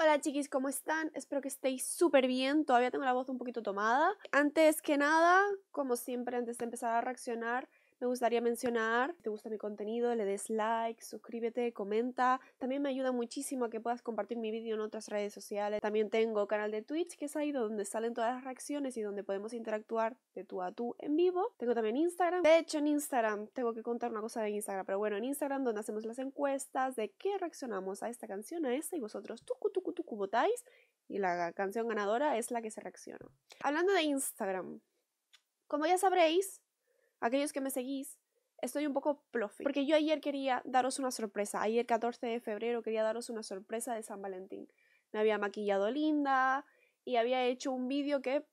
Hola chiquis, ¿cómo están? Espero que estéis súper bien. Todavía tengo la voz un poquito tomada. Antes que nada, como siempre, antes de empezar a reaccionar, me gustaría mencionar, si te gusta mi contenido, le des like, suscríbete, comenta. También me ayuda muchísimo a que puedas compartir mi vídeo en otras redes sociales. También tengo canal de Twitch, que es ahí donde salen todas las reacciones y donde podemos interactuar de tú a tú en vivo. Tengo también Instagram. De hecho, en Instagram, tengo que contar una cosa de Instagram, pero bueno, en Instagram donde hacemos las encuestas de qué reaccionamos a esta canción, a esta, y vosotros tucu votáis y la canción ganadora es la que se reacciona. Hablando de Instagram, como ya sabréis, aquellos que me seguís, estoy un poco plofi, porque yo ayer quería daros una sorpresa. Ayer 14 de febrero quería daros una sorpresa de San Valentín. Me había maquillado linda y había hecho un vídeo que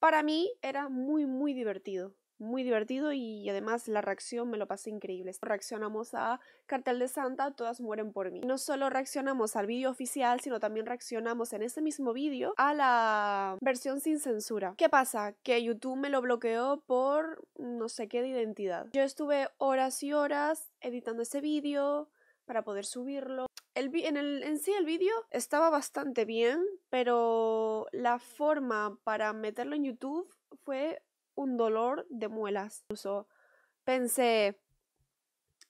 para mí era muy divertido. Muy divertido, y además la reacción me lo pasé increíble. Reaccionamos a Cartel de Santa, Todas mueren por mí. Y no solo reaccionamos al vídeo oficial, sino también reaccionamos en ese mismo vídeo a la versión sin censura. ¿Qué pasa? Que YouTube me lo bloqueó por no sé qué de identidad. Yo estuve horas y horas editando ese vídeo para poder subirlo. En sí el vídeo estaba bastante bien, pero la forma para meterlo en YouTube fue un dolor de muelas. Incluso pensé,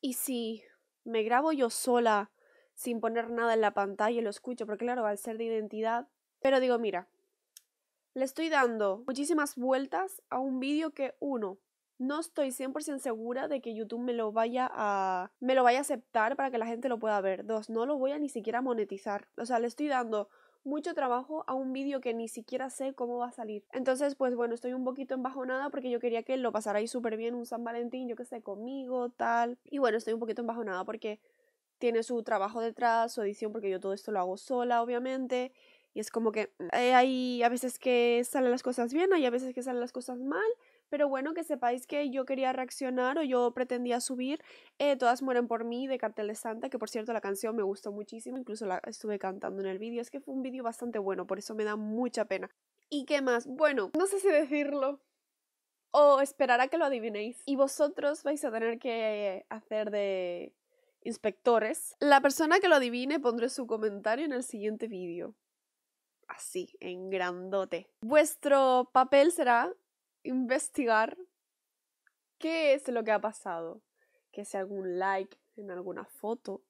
¿y si me grabo yo sola sin poner nada en la pantalla y lo escucho? Porque claro, al ser de identidad. Pero digo, mira, le estoy dando muchísimas vueltas a un vídeo que, uno, no estoy 100% segura de que YouTube me lo vaya a aceptar para que la gente lo pueda ver. Dos, no lo voy a ni siquiera monetizar. O sea, le estoy dando mucho trabajo a un vídeo que ni siquiera sé cómo va a salir. Entonces, pues bueno, estoy un poquito embajonada porque yo quería que lo pasarais súper bien un San Valentín, yo que sé, conmigo, tal. Y bueno, estoy un poquito embajonada porque tiene su trabajo detrás, su edición, porque yo todo esto lo hago sola, obviamente. Y es como que hay a veces que salen las cosas bien, hay a veces que salen las cosas mal. Pero bueno, que sepáis que yo quería reaccionar, o yo pretendía subir Todas mueren por mí de Cartel de Santa, que por cierto la canción me gustó muchísimo, incluso la estuve cantando en el vídeo. Es que fue un vídeo bastante bueno, por eso me da mucha pena. ¿Y qué más? Bueno, no sé si decirlo o esperar a que lo adivinéis. Y vosotros vais a tener que hacer de inspectores. La persona que lo adivine pondré su comentario en el siguiente vídeo. Así, en grandote. Vuestro papel será investigar qué es lo que ha pasado, que sea algún like en alguna foto,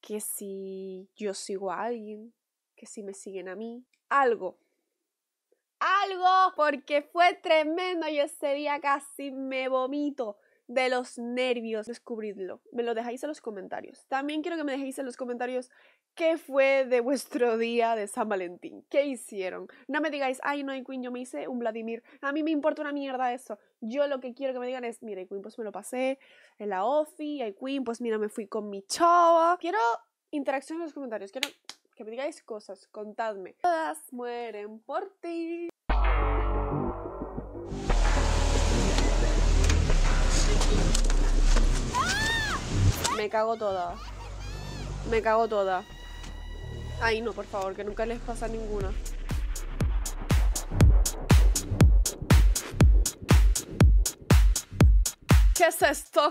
que si yo sigo a alguien, que si me siguen a mí, algo, porque fue tremendo. Yo ese día casi me vomito de los nervios. Descubridlo, me lo dejáis en los comentarios. También quiero que me dejéis en los comentarios qué fue de vuestro día de San Valentín, qué hicieron. No me digáis, ay no, Queen, yo me hice un Vladimir, a mí me importa una mierda eso. Yo lo que quiero que me digan es, mira, Queen, pues me lo pasé en la ofi, ay Queen, pues mira, me fui con mi chava. Quiero interacción en los comentarios, quiero que me digáis cosas, contadme. Todas mueren por ti. Me cago toda. Me cago toda. Ay, no, por favor, que nunca les pasa ninguna. ¿Qué es esto?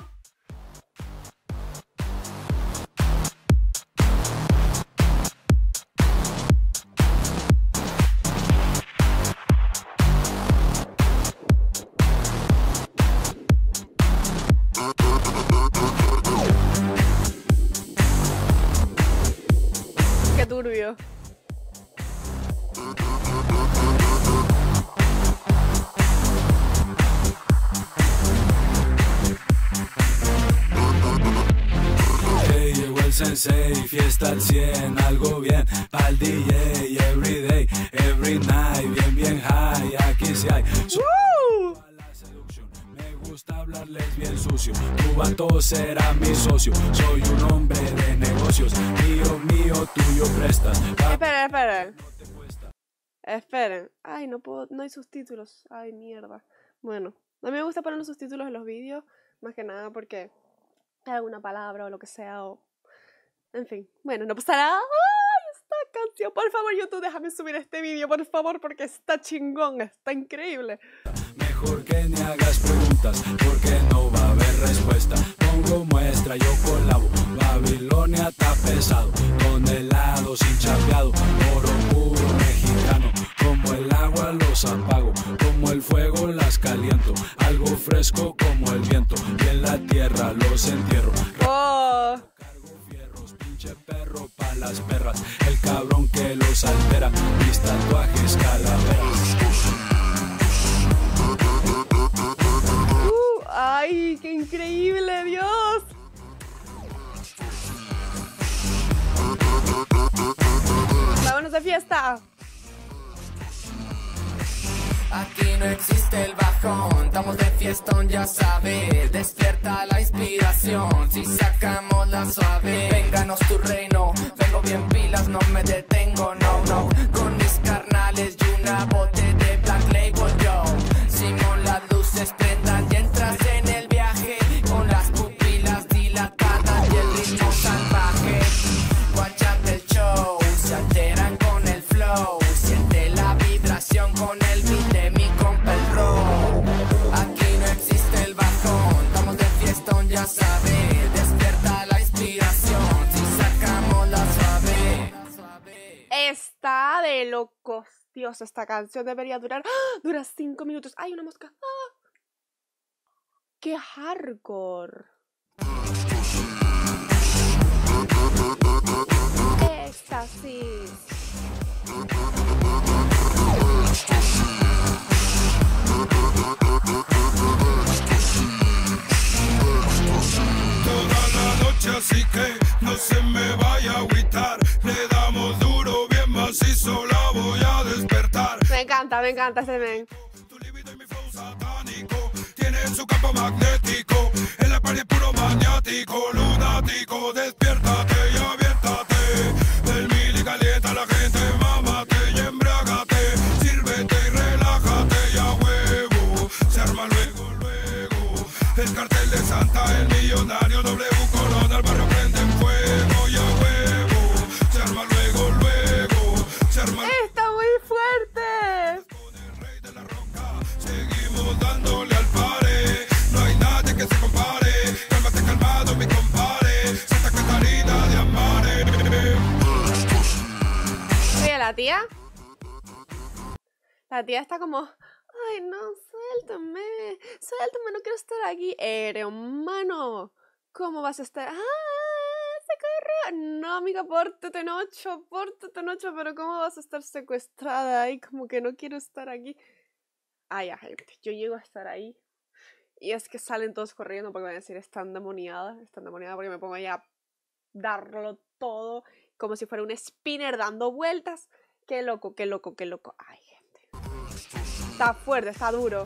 Turbio. Hey, llegó el sensei, fiesta al 100, algo bien, pa'l DJ, every day, every night, bien, bien high, aquí sí hay. Hablarles bien sucio, tu vato será mi socio, soy un hombre de negocios, mío, tuyo prestas. Esperen, ay no puedo, no hay subtítulos, ay mierda. Bueno, no me gusta poner los subtítulos en los vídeos, más que nada porque hay alguna palabra o lo que sea, o en fin, bueno, no pasará. ¡Ay, esta canción! Por favor, YouTube, déjame subir este vídeo, por favor, porque está chingón, está increíble. Mejor que ni hagas preguntas, porque no va a haber respuesta. Pongo muestra, yo colabo. Babilonia está pesado, con helados sin chapeo. las perras, el cabrón que los altera, mis tatuajes calaveras. ¡Ay, qué increíble, Dios! ¡Vámonos de fiesta! Aquí no existe el bajón, estamos de fiestón, ya sabes. Despierta la inspiración, si sacamos la suave. Vénganos tu reino, vengo bien pilas, no me detengo, no, no. Con mis carnales y una bote de Black Label, yo. Simón, las luces prendan y entras en el viaje. Con las pupilas dilatadas y el ritmo salvaje. Guáchate el show, se alteran con el flow. Siente la vibración con el beat. Ya sabe, despierta la inspiración, si sacamos la suave. Está de locos, Dios, esta canción debería durar, dura 5 minutos. ¡Ay, una mosca! ¡Ah! ¡Qué hardcore! ¡Éxtasis! Así que no se me vaya a agüitar, le damos duro, bien macizo, la voy a despertar. Me encanta ese men. Tu libido y mi flow satánico, tiene su campo magnético, en la pared puro maniático, lunático, despiértate y aviértate, del mil y calienta la gente, mámate y embriágate, sírvete y relájate y a huevo, se arma luego, luego, el cartel de Santa, el millonario doble. La tía está como, ay no, suéltame, no quiero estar aquí. Hermano, ¿cómo vas a estar? ¡Ah, socorro! No, amiga, pórtate noche, pero ¿cómo vas a estar secuestrada ahí? Como que no quiero estar aquí. Ay, gente, yo llego a estar ahí y es que salen todos corriendo porque van a decir, está endemoniada porque me pongo ahí a darlo todo como si fuera un spinner dando vueltas. Qué loco, qué loco, qué loco. Ay, gente. Está fuerte, está duro.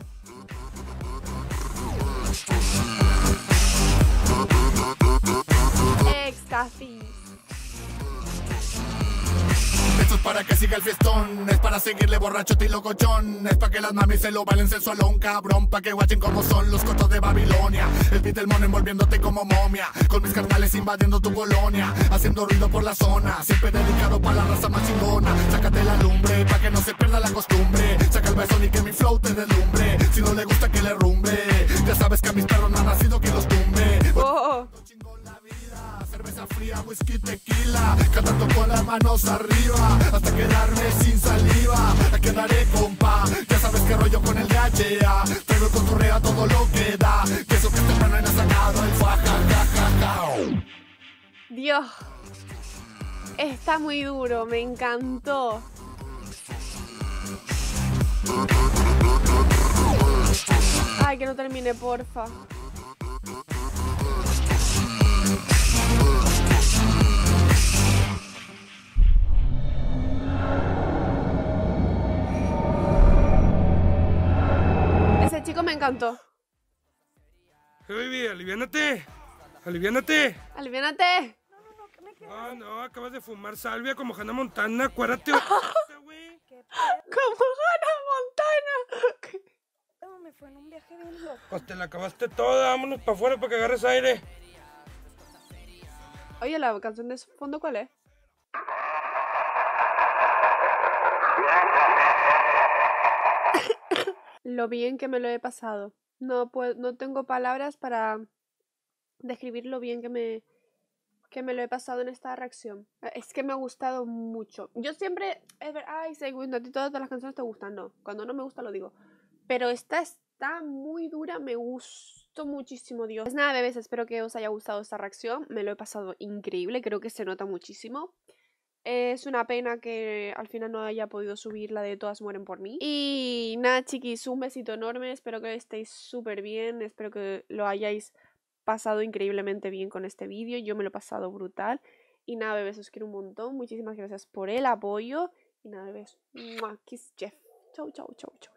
Éxtasis. Esto es para que siga el fiestón, es para seguirle borracho y locochón, es para que las mamis se lo bailen sensualón, cabrón, para que guachen como son los cotos de Babilonia, el beat del mono envolviéndote como momia, con mis carnales invadiendo tu colonia, haciendo ruido por la zona, siempre dedicado para la raza más chingona, sácate la lumbre, para que no se pierda la costumbre, saca el beso y que mi flow te deslumbre, si no le gusta que le rumbe, ya sabes que a mis perros no han nacido que los tumbe. Oh. Cerveza fría, whisky, tequila, cantando con las manos arriba, hasta quedarme sin saliva. La quedaré, compa, ya sabes que rollo con el DHA, pero cotorrea todo lo que da, que eso que temprano han sacado el faja. Dios, está muy duro, me encantó. Ay, que no termine, porfa. Ese chico me encantó. Hey baby, aliviánate. No, no, acabas de fumar salvia como Hannah Montana, acuérdate. Wey. Como Hannah Montana. No, me fue en un viaje bien loco. Pues te la acabaste toda, vámonos para afuera para que agarres aire. Oye, la canción de fondo, ¿cuál es? Lo bien que me lo he pasado. No puedo, no tengo palabras para describir lo bien que me lo he pasado en esta reacción. Es que me ha gustado mucho. Yo siempre, es ver, ay, segundo, a ti todas las canciones te gustan. No, cuando no me gusta lo digo. Pero esta está muy dura, me gusta muchísimo, Dios. Pues nada, bebés, espero que os haya gustado esta reacción, me lo he pasado increíble, creo que se nota muchísimo. Es una pena que al final no haya podido subir la de Todas mueren por mí. Y nada, chiquis, un besito enorme. Espero que estéis súper bien. Espero que lo hayáis pasado increíblemente bien con este vídeo. Yo me lo he pasado brutal. Y nada, bebés, os quiero un montón. Muchísimas gracias por el apoyo. Y nada, bebés. Kiss Jeff. Chau, chau, chau, chau.